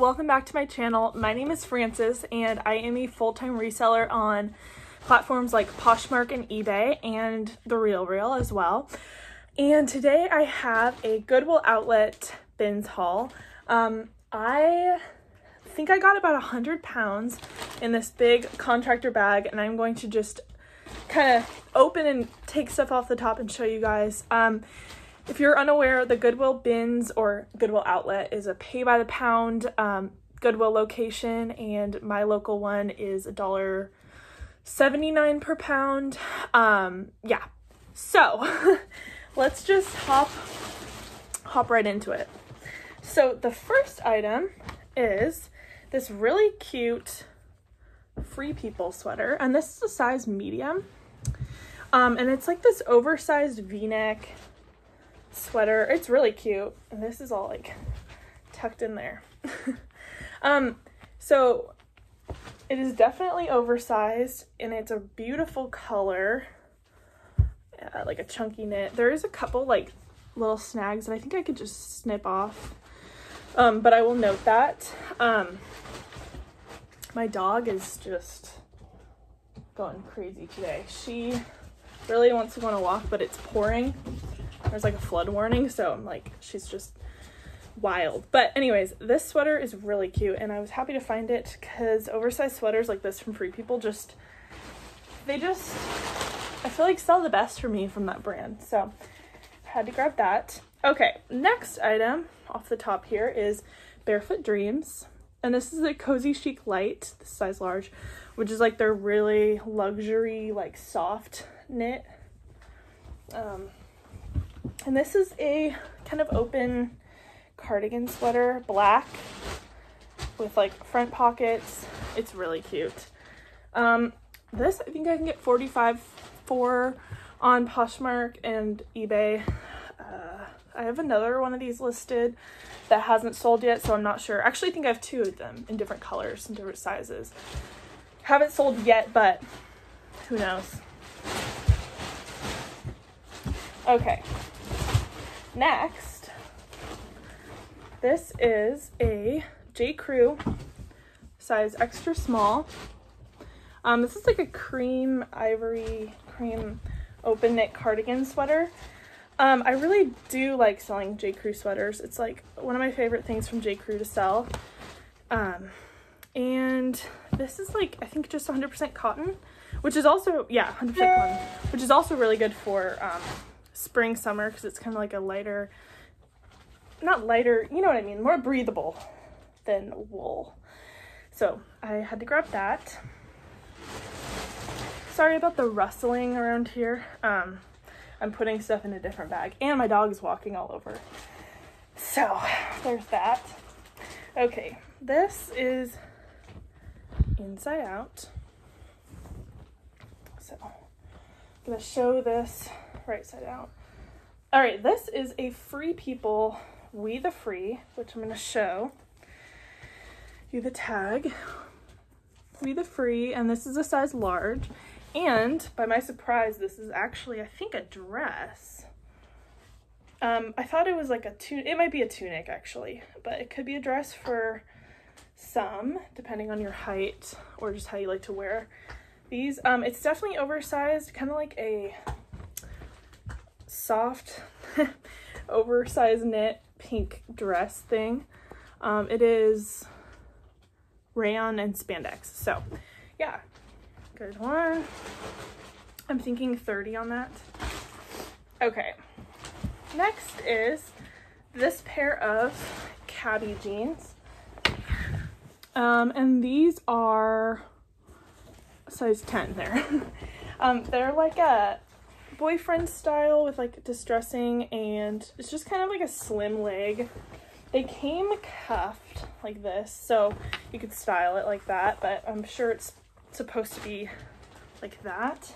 welcome back to my channel. My name is Frances and I am a full-time reseller on platforms like Poshmark and eBay and The Real Real as well. And today I have a Goodwill outlet bins haul. I think I got about 100 pounds in this big contractor bag, and I'm going to just kind of open and take stuff off the top and show you guys. If you're unaware, the Goodwill bins or Goodwill outlet is a pay by the pound Goodwill location, and my local one is $1.79 per pound. Yeah, so let's just hop right into it. So the first item is this really cute Free People sweater, and this is a size medium, and it's like this oversized V-neck sweater. It's really cute, and this is all like tucked in there. So it is definitely oversized, and it's a beautiful color, like a chunky knit. There is a couple like little snags that I think I could just snip off, but I will note that. My dog is just going crazy today. She really wants to go on a walk, but it's pouring. There's like a flood warning, so I'm like, she's just wild. But anyways, this sweater is really cute, and I was happy to find it because oversized sweaters like this from Free People just, I feel like sell the best for me from that brand. So had to grab that. Okay, next item off the top here is Barefoot Dreams. And this is a Cozy Chic Light, this size large, which is like their really luxury, like soft knit. And this is a kind of open cardigan sweater, black, with like front pockets. It's really cute. This I think I can get $45 for on Poshmark and eBay. I have another one of these listed that hasn't sold yet, so I'm not sure. Actually, I think I have two of them in different colors and different sizes. Haven't sold yet, but who knows. Okay. Next, this is a J. Crew size extra small. This is like a cream, ivory cream open knit cardigan sweater. I really do like selling J. Crew sweaters. It's like one of my favorite things from J. Crew to sell. And this is like, I think just 100% cotton, which is also, yeah, 100% cotton, which is also really good for spring, summer, because it's kind of like a lighter, not lighter, you know what I mean, more breathable than wool. So I had to grab that. Sorry about the rustling around here. I'm putting stuff in a different bag, and my dog is walking all over. So there's that. Okay, this is inside out. So I'm gonna show this right side out. All right, this is a Free People We the Free, which I'm gonna show you the tag. We the Free, and this is a size large. And by my surprise, this is actually, I think, a dress. I thought it was like a tunic. It might be a tunic, actually, but it could be a dress for some, depending on your height or just how you like to wear these. It's definitely oversized, kind of like a soft oversized knit pink dress thing. It is rayon and spandex, so yeah. Good one. I'm thinking 30 on that. Okay. Next is this pair of khaki jeans. And these are size 10 there. They're like a boyfriend style with like distressing, and it's just kind of like a slim leg. They came cuffed like this, so you could style it like that, but I'm sure it's supposed to be like that.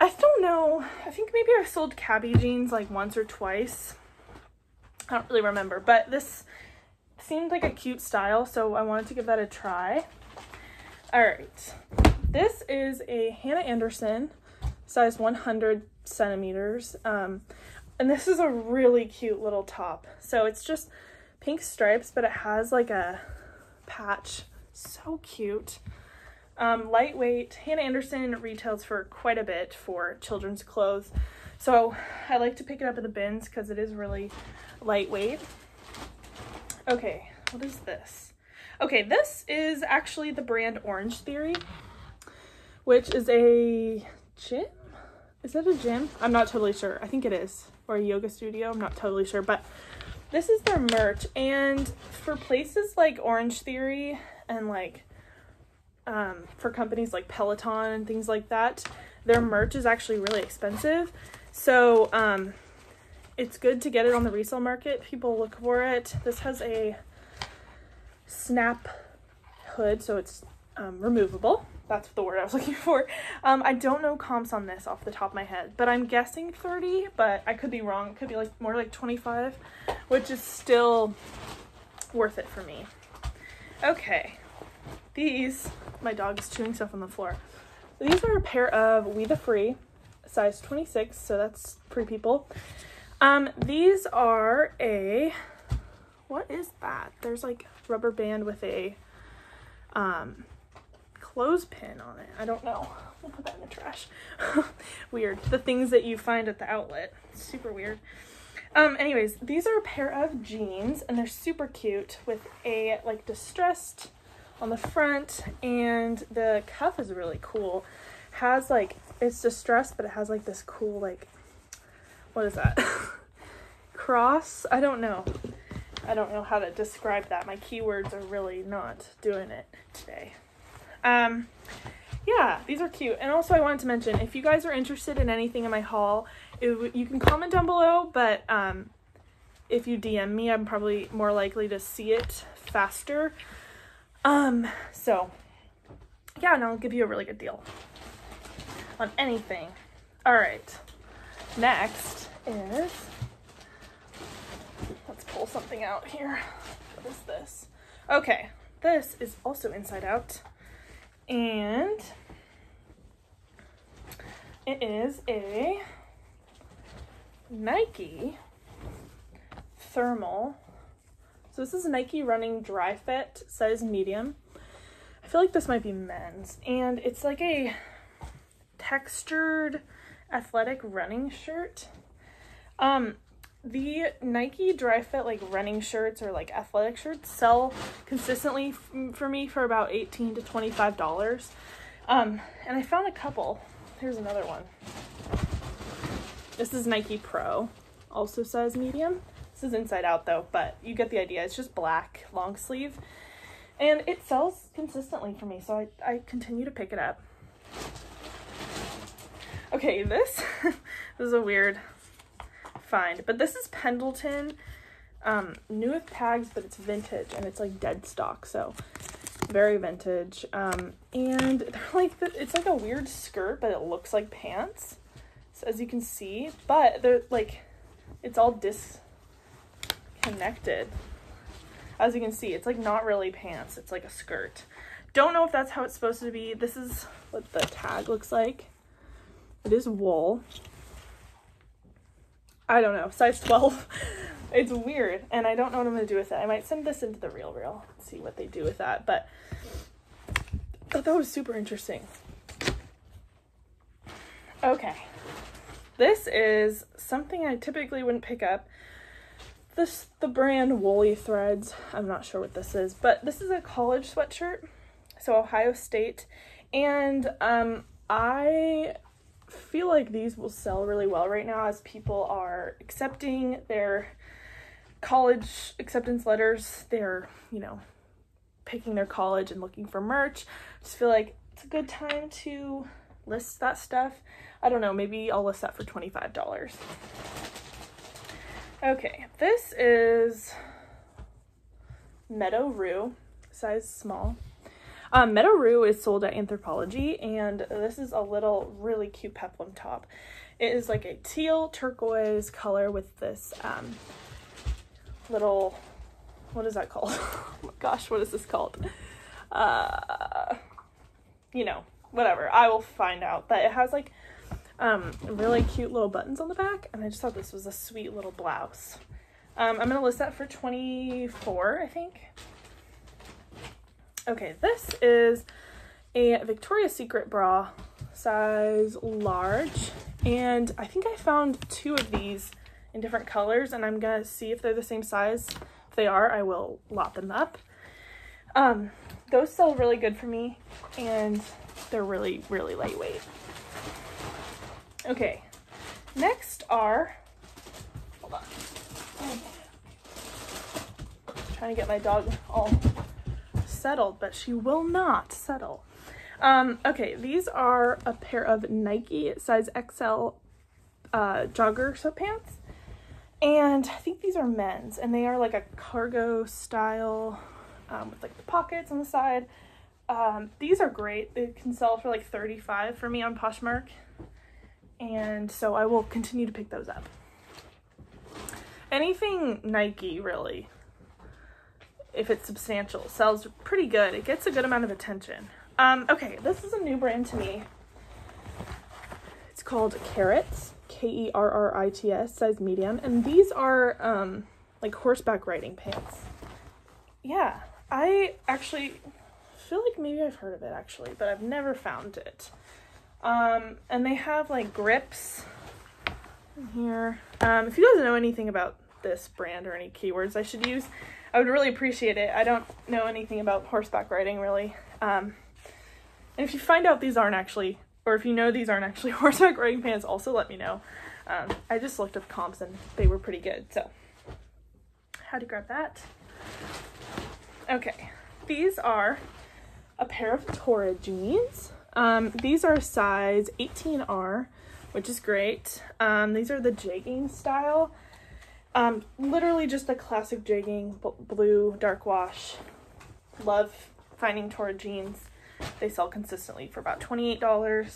I don't know. I think maybe I've sold khaki jeans like once or twice. I don't really remember, but this seemed like a cute style, so I wanted to give that a try. All right. This is a Hanna Andersson, size 100 centimeters. And this is a really cute little top. So it's just pink stripes, but it has like a patch. So cute. Lightweight. Hanna Andersson retails for quite a bit for children's clothes, so I like to pick it up in the bins because it is really lightweight. Okay, what is this? Okay, this is actually the brand Orange Theory, which is a gym. Is that a gym? I'm not totally sure. I think it is. Or a yoga studio. I'm not totally sure. But this is their merch. And for places like Orange Theory and like for companies like Peloton and things like that, their merch is actually really expensive. So it's good to get it on the resale market. People look for it. This has a snap hood, so it's removable. That's the word I was looking for. I don't know comps on this off the top of my head, but I'm guessing 30, but I could be wrong. It could be like more like 25, which is still worth it for me. Okay, these, my dog's chewing stuff on the floor. These are a pair of We The Free, size 26, so that's Free People. These are a, what is that? There's like rubber band with a clothespin on it. I don't know. We'll put that in the trash. Weird. The things that you find at the outlet. Super weird. Anyways, these are a pair of jeans and they're super cute with a like distressed on the front, and the cuff is really cool. Has like, it's distressed, but it has like this cool like, what is that? Cross? I don't know. I don't know how to describe that. My keywords are really not doing it today. Yeah, these are cute. And also I wanted to mention, if you guys are interested in anything in my haul, you can comment down below, but if you DM me, I'm probably more likely to see it faster. So yeah, and I'll give you a really good deal on anything. All right, next is... Let's pull something out here. What is this? Okay, this is also Inside Out, and it is a Nike thermal. So this is Nike Running Dry Fit, size medium. I feel like this might be men's, and it's like a textured athletic running shirt. The Nike Dry Fit like running shirts or like athletic shirts sell consistently for me for about $18 to $25. And I found a couple. Here's another one. This is Nike Pro, also size medium. This is Inside Out though, but you get the idea. It's just black, long sleeve. And it sells consistently for me, so I continue to pick it up. Okay, this, this is a weird find, but this is Pendleton, new with tags, but it's vintage and it's like dead stock, so very vintage. And they're like it's like a weird skirt, but it looks like pants, so as you can see, but they're like, it's all disconnected. As you can see, it's like not really pants, it's like a skirt. Don't know if that's how it's supposed to be. This is what the tag looks like. It is wool. I don't know, size 12. It's weird, and I don't know what I'm gonna do with it. I might send this into The Real Real, see what they do with that, but I thought that was super interesting. Okay, this is something I typically wouldn't pick up. This, the brand Woolly Threads, I'm not sure what this is, but this is a college sweatshirt, so Ohio State, and I feel like these will sell really well right now as people are accepting their college acceptance letters. They're, you know, picking their college and looking for merch. Just feel like it's a good time to list that stuff. I don't know, maybe I'll list that for $25. Okay, this is Meadow Rue, size small. Meadow Rue is sold at Anthropologie, and this is a little really cute peplum top. It is like a teal turquoise color with this little, what is that called? Oh my gosh, what is this called? You know, whatever, I will find out. But it has like really cute little buttons on the back, and I just thought this was a sweet little blouse. I'm going to list that for $24, I think. Okay, this is a Victoria's Secret bra, size large, and I think I found two of these in different colors, and I'm going to see if they're the same size. If they are, I will lot them up. Those sell really good for me, and they're really, really lightweight. Okay, next are, hold on. Trying to get my dog all settled, but she will not settle. Okay, these are a pair of Nike size XL jogger sweatpants, and I think these are men's, and they are like a cargo style with like the pockets on the side. These are great. They can sell for like $35 for me on Poshmark, and so I will continue to pick those up. Anything Nike, really, if it's substantial, sells pretty good. It gets a good amount of attention. Okay, this is a new brand to me. It's called Kerrits, K-E-R-R-I-T-S, size medium. And these are like horseback riding pants. Yeah, I actually feel like maybe I've heard of it, actually, but I've never found it. And they have like grips in here. If you guys know anything about this brand or any keywords I should use, I would really appreciate it. I don't know anything about horseback riding, really. And if you find out these aren't actually, or if you know these aren't actually horseback riding pants, also let me know. I just looked up comps and they were pretty good, so had to grab that. Okay, these are a pair of Torrid jeans. These are size 18R, which is great. These are the jegging style. Literally just a classic jegging, blue, dark wash. Love finding Torrid jeans. They sell consistently for about $28.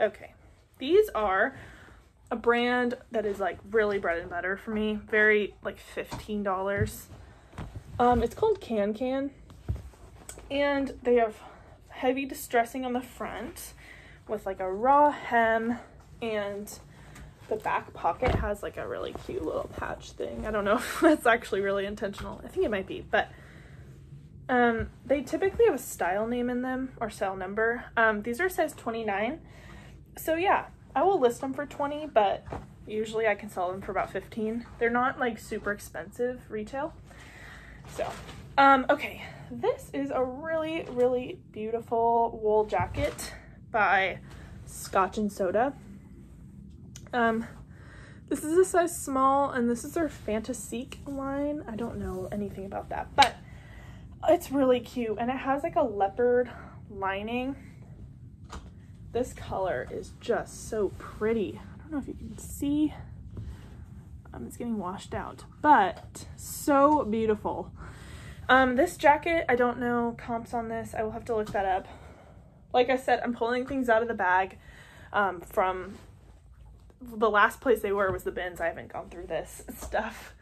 Okay, these are a brand that is like really bread and butter for me. Very like $15. It's called Can Can, and they have heavy distressing on the front with like a raw hem, and the back pocket has like a really cute little patch thing. I don't know if that's actually really intentional. I think it might be, but they typically have a style name in them or sale number. These are size 29. So yeah, I will list them for 20, but usually I can sell them for about 15. They're not like super expensive retail. So, okay, this is a really, really beautiful wool jacket by Scotch and Soda. This is a size small, and this is their Fantasique line. I don't know anything about that, but it's really cute, and it has like a leopard lining. This color is just so pretty. I don't know if you can see. It's getting washed out, but so beautiful. This jacket, I don't know comps on this. I will have to look that up. Like I said, I'm pulling things out of the bag from the last place they were was the bins. I haven't gone through this stuff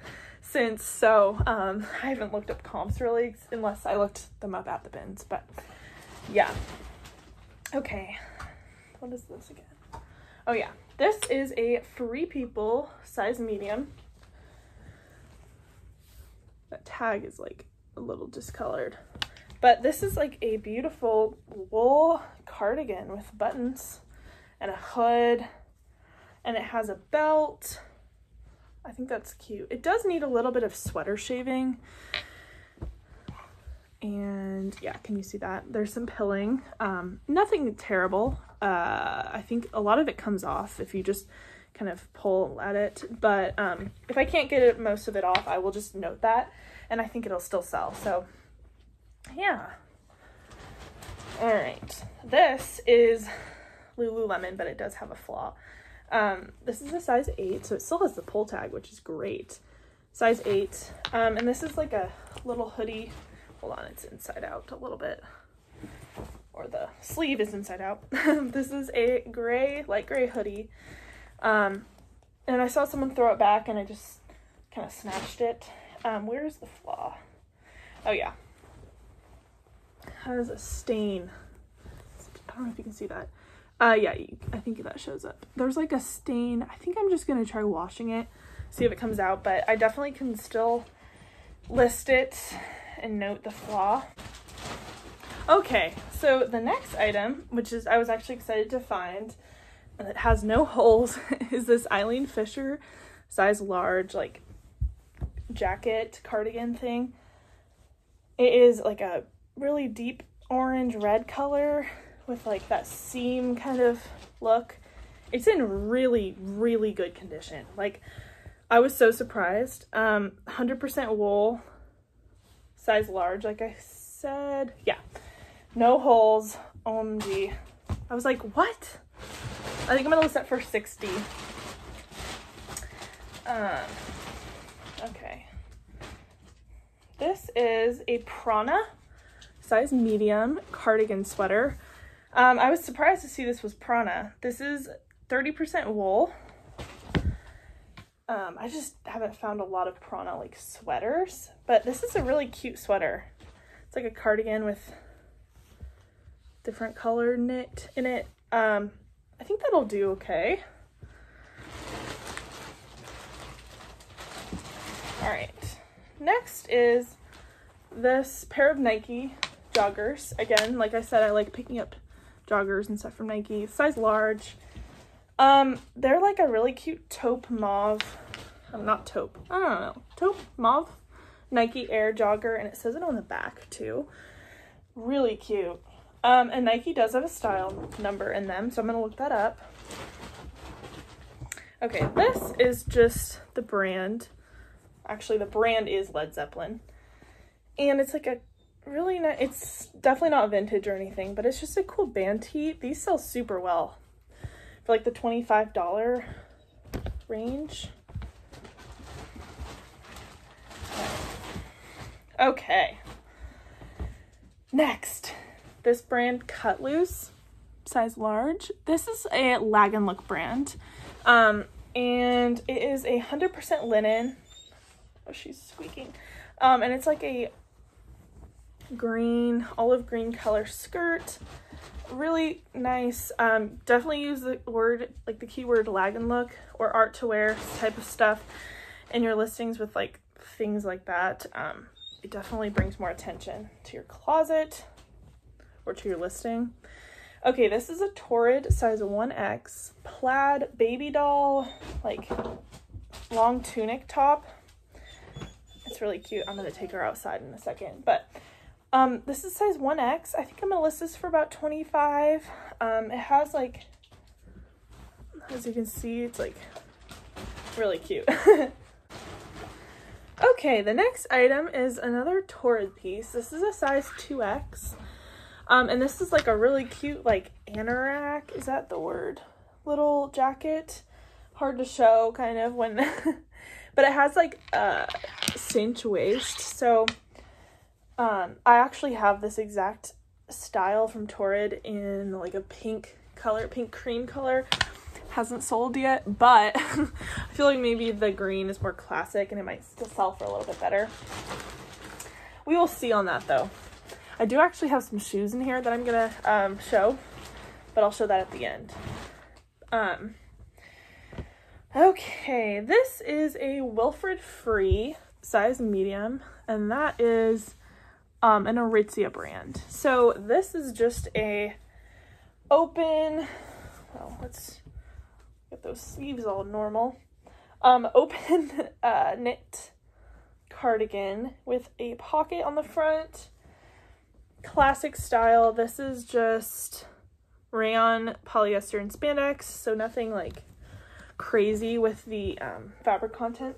since, so I haven't looked up comps really, unless I looked them up at the bins, but yeah. Okay, what is this again? Oh yeah, this is a Free People, size medium. That tag is like a little discolored, but this is like a beautiful wool cardigan with buttons and a hood, and it has a belt. I think that's cute. It does need a little bit of sweater shaving. And yeah, can you see that? There's some pilling. Nothing terrible. I think a lot of it comes off if you just kind of pull at it. But if I can't get it, most of it off, I will just note that. And I think it'll still sell. So yeah. All right. This is Lululemon, but it does have a flaw. This is a size 8, so it still has the pull tag, which is great. Size 8. And this is like a little hoodie. Hold on, it's inside out a little bit. Or the sleeve is inside out. This is a gray, light gray hoodie. And I saw someone throw it back, and I just kind of snatched it. Where's the flaw? Oh, yeah. It has a stain. I don't know if you can see that. Yeah, I think that shows up. There's like a stain. I think I'm just going to try washing it, see if it comes out, but I definitely can still list it and note the flaw. Okay, so the next item, which is I was actually excited to find, and it has no holes, is this Eileen Fisher size large like jacket cardigan thing. It is like a really deep orange red color with like that seam kind of look. It's in really, really good condition. Like, I was so surprised. 100% wool, size large, like I said. Yeah, no holes. OMG. I was like, what? I think I'm gonna list that for 60. Okay. This is a Prana size medium cardigan sweater. I was surprised to see this was Prana. This is 30% wool. I just haven't found a lot of Prana like sweaters, but this is a really cute sweater. It's like a cardigan with different color knit in it. I think that'll do okay. All right, next is this pair of Nike joggers. Again, like I said, I like picking up joggers and stuff from Nike. Size large. They're like a really cute taupe mauve, taupe mauve Nike Air jogger, and it says it on the back too. Really cute. And Nike does have a style number in them, so I'm gonna look that up. Okay, this is just the brand. Actually, the brand is Led Zeppelin, and it's like a really nice, it's definitely not vintage or anything, but it's just a cool band tee. These sell super well for like the $25 range. Okay, next, this brand Cut Loose, size large. This is a lag and look brand, and it is 100% linen. Oh, she's squeaking. And it's like a green, olive green color skirt. Really nice. Definitely use the word, like the keyword lag and look or art to wear type of stuff in your listings with like things like that. It definitely brings more attention to your closet or to your listing. Okay, this is a Torrid size 1X plaid baby doll, like long tunic top. It's really cute. I'm going to take her outside in a second, but this is size 1X. I think I'm going to list this for about $25. It has like, as you can see, it's like really cute. Okay, the next item is another Torrid piece. This is a size 2X. And this is like a really cute like anorak, is that the word? Little jacket. Hard to show kind of when but it has like cinch waist. So I actually have this exact style from Torrid in like a pink color, pink cream color. Hasn't sold yet, but I feel like maybe the green is more classic and it might still sell for a little bit better. We will see on that though. I do actually have some shoes in here that I'm gonna show, but I'll show that at the end. Okay, this is a Wilfred Free size medium, and that is an Aritzia brand. So this is just a open, well, let's get those sleeves all normal, open knit cardigan with a pocket on the front. Classic style. This is just rayon, polyester, and spandex, so nothing like crazy with the fabric content,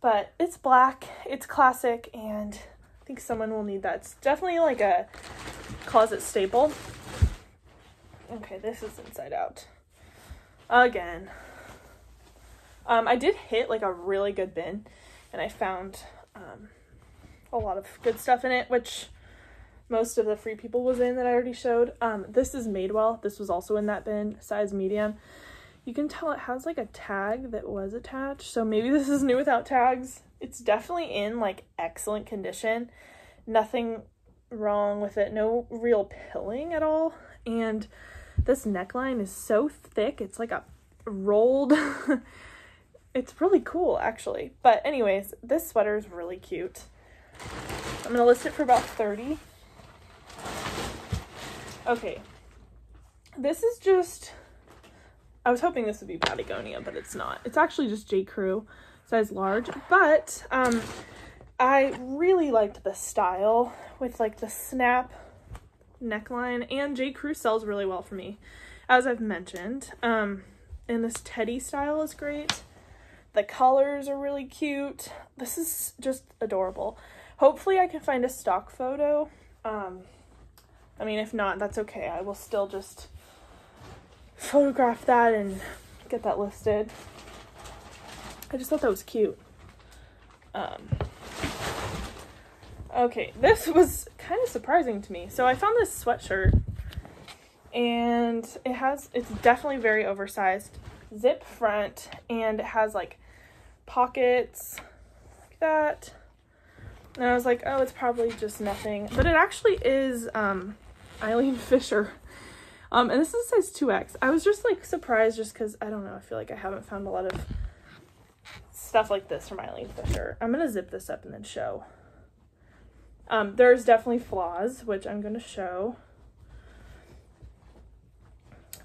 but it's black, it's classic, and I think someone will need that. It's definitely like a closet staple. Okay, this is inside out again. I did hit like a really good bin, and I found a lot of good stuff in it, which most of the Free People was in that I already showed. This is Madewell. This was also in that bin, size medium. You can tell it has like a tag that was attached, so maybe this is new without tags. It's definitely in like excellent condition. Nothing wrong with it. No real pilling at all. And This neckline is so thick. It's like a rolled... It's really cool, actually. But anyways, this sweater is really cute. I'm going to list it for about $30. Okay. This is just... I was hoping this would be Patagonia, but it's not. It's actually just J. Crew, size large. But I really liked the style with like the snap neckline, and J. Crew sells really well for me, as I've mentioned. And this teddy style is great. The colors are really cute. This is just adorable. Hopefully I can find a stock photo. I mean, if not, that's okay. I will still just photograph that and get that listed. I just thought that was cute. Okay, this was kind of surprising to me. So I found this sweatshirt, and it's definitely very oversized. Zip front, and it has like pockets like that, and I was like, oh, it's probably just nothing, but it actually is Eileen Fisher, and this is size 2X. I was just like surprised, just because I don't know, I feel like I haven't found a lot of stuff like this from Eileen Fisher. I'm gonna zip this up and then show. There's definitely flaws, which I'm gonna show,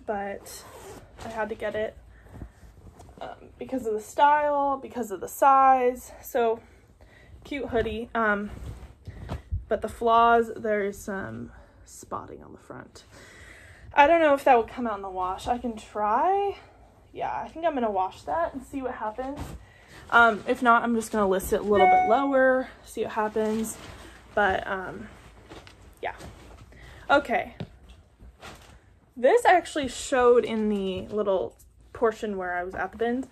but I had to get it because of the style, because of the size. So cute hoodie, but the flaws, there's some spotting on the front. I don't know if that would come out in the wash. I can try. Yeah, I think I'm gonna wash that and see what happens. If not, I'm just gonna list it a little bit lower, see what happens. But yeah, okay. This actually showed in the little portion where I was at the bins.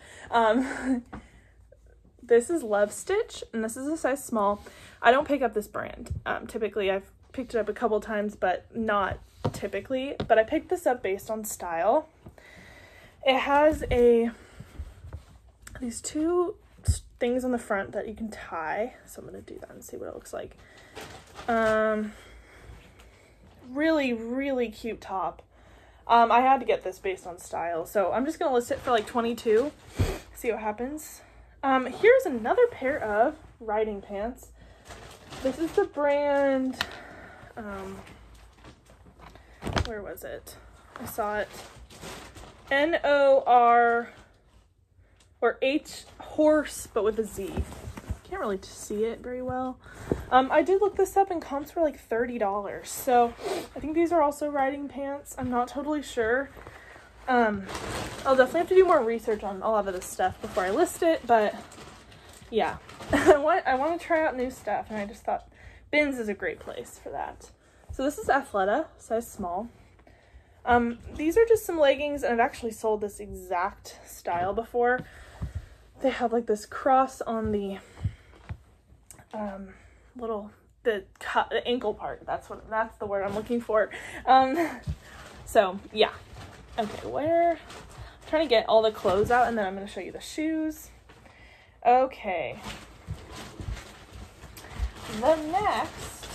This is Love Stitch, and this is a size small. I don't pick up this brand. Typically, I've picked it up a couple times, but not typically. But I picked this up based on style. It has these two things on the front that you can tie. So I'm going to do that and see what it looks like. Really, really cute top. I had to get this based on style, so I'm just gonna list it for like $22, see what happens. Here's another pair of riding pants. This is the brand, where was it? I saw it. N-O-R, or H, horse, but with a Z. Can't really see it very well. I did look this up, and comps were like $30, so I think these are also riding pants. I'm not totally sure. I'll definitely have to do more research on a lot of this stuff before I list it, but yeah. I want to try out new stuff, and I just thought bins is a great place for that. So this is Athleta, size small. These are just some leggings, and I've actually sold this exact style before. They have like this cross on the... the ankle part, that's the word I'm looking for. So yeah, okay, I'm trying to get all the clothes out, and then I'm going to show you the shoes. Okay, the next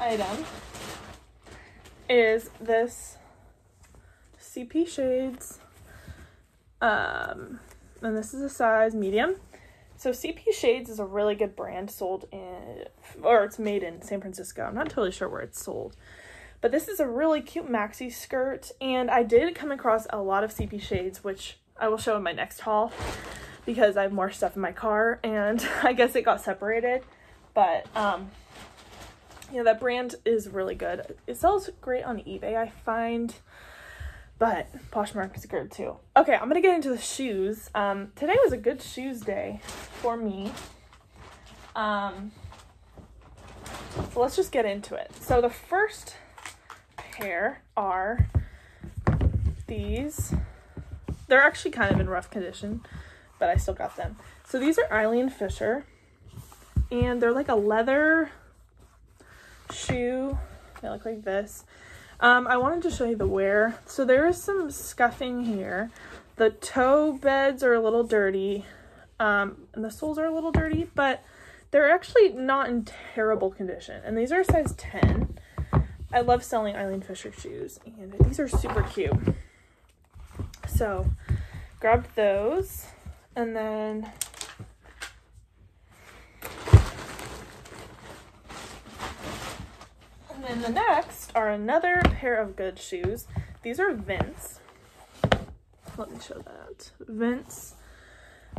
item is this CP Shades, and this is a size medium. So CP Shades is a really good brand, it's made in San Francisco. I'm not totally sure where it's sold, but this is a really cute maxi skirt, and I did come across a lot of CP Shades, which I will show in my next haul because I have more stuff in my car, and I guess it got separated, but yeah, that brand is really good. It sells great on eBay, I find, but Poshmark is good too. Okay, I'm gonna get into the shoes. Today was a good shoes day for me. So let's just get into it. So the first pair are these. They're actually kind of in rough condition, but I still got them. So these are Eileen Fisher, and they're like a leather shoe. They look like this. I wanted to show you the wear. So there is some scuffing here. The toe beds are a little dirty, and the soles are a little dirty, but they're actually not in terrible condition. And these are size 10. I love selling Eileen Fisher shoes, and these are super cute. So grabbed those, and then the next are another pair of good shoes. These are Vince. Let me show that. Vince.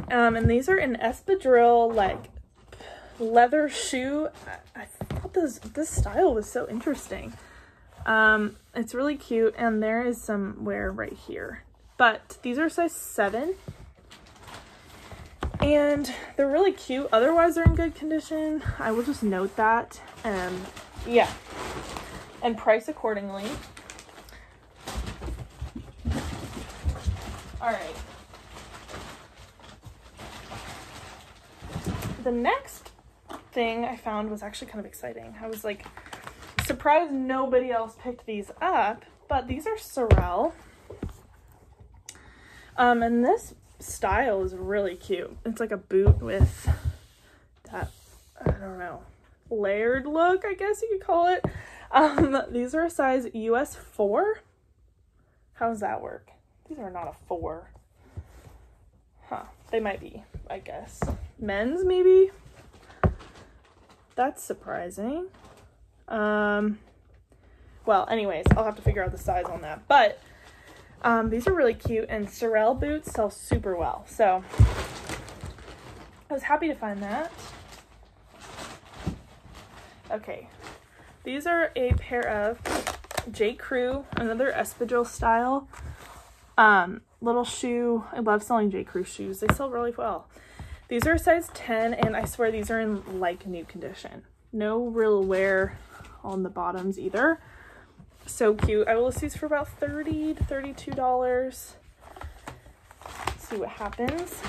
And these are an espadrille, like, leather shoe. I thought this style was so interesting. It's really cute, and there is some wear right here. But these are size 7. And they're really cute. Otherwise, they're in good condition. I will just note that. Yeah. And price accordingly. Alright. The next thing I found was actually kind of exciting. I was like surprised nobody else picked these up, but these are Sorel. And this style is really cute. It's like a boot with that, I don't know, layered look, I guess you could call it. These are a size US 4. How does that work? These are not a 4. Huh. They might be, I guess. Men's, maybe? That's surprising. Well, anyways, I'll have to figure out the size on that. But these are really cute, and Sorel boots sell super well. So I was happy to find that. Okay. These are a pair of J. Crew, another espadrille style little shoe. I love selling J. Crew shoes. They sell really well. These are a size 10, and I swear these are in like new condition. No real wear on the bottoms either. So cute. I will list these for about $30 to $32. Let's see what happens.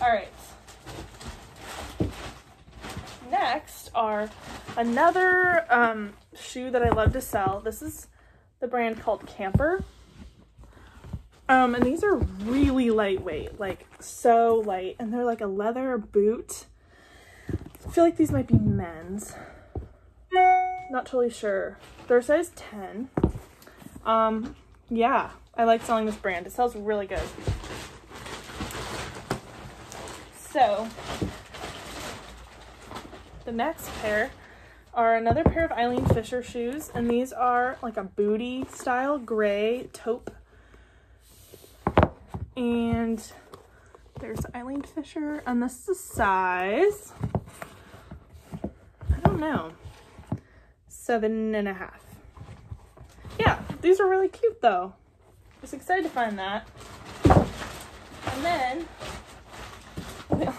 All right. Next are another shoe that I love to sell. This is the brand called Camper. And these are really lightweight, like so light. And they're like a leather boot. I feel like these might be men's. Not totally sure. They're size 10. Yeah, I like selling this brand. It sells really good. So the next pair are another pair of Eileen Fisher shoes, and these are like a booty style gray taupe, and there's Eileen Fisher, and this is a size, I don't know, 7.5. Yeah, these are really cute though. I was excited to find that. And then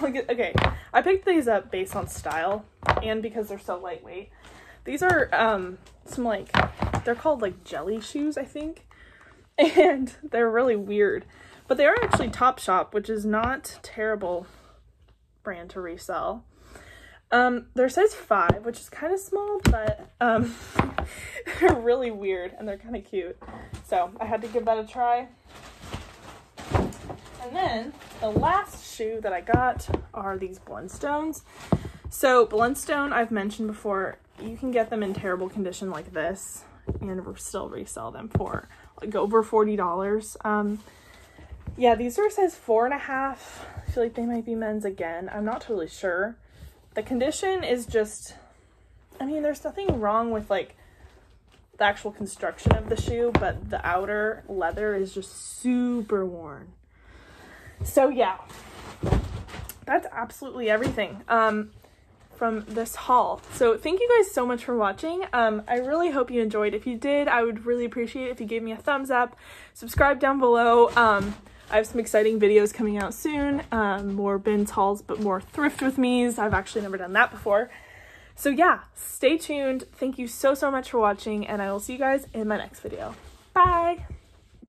okay, I picked these up based on style and because they're so lightweight. These are some, like, they're called like jelly shoes, I think, and they're really weird, but they are actually Topshop, which is not a terrible brand to resell. They're size 5, which is kind of small, but they're really weird and they're kind of cute, so I had to give that a try. And then the last shoe that I got are these Blundstones. So Blundstone, I've mentioned before, you can get them in terrible condition like this and still resell them for like over $40. Yeah, these are size 4.5. I feel like they might be men's again. I'm not totally sure. The condition is just, I mean, there's nothing wrong with like the actual construction of the shoe, but the outer leather is just super worn. So yeah, that's absolutely everything from this haul. So thank you guys so much for watching. I really hope you enjoyed. If you did, I would really appreciate it if you gave me a thumbs up, subscribe down below. I have some exciting videos coming out soon, more bins hauls, but more thrift with me's. I've actually never done that before. So yeah, stay tuned. Thank you so much for watching, and I will see you guys in my next video. Bye.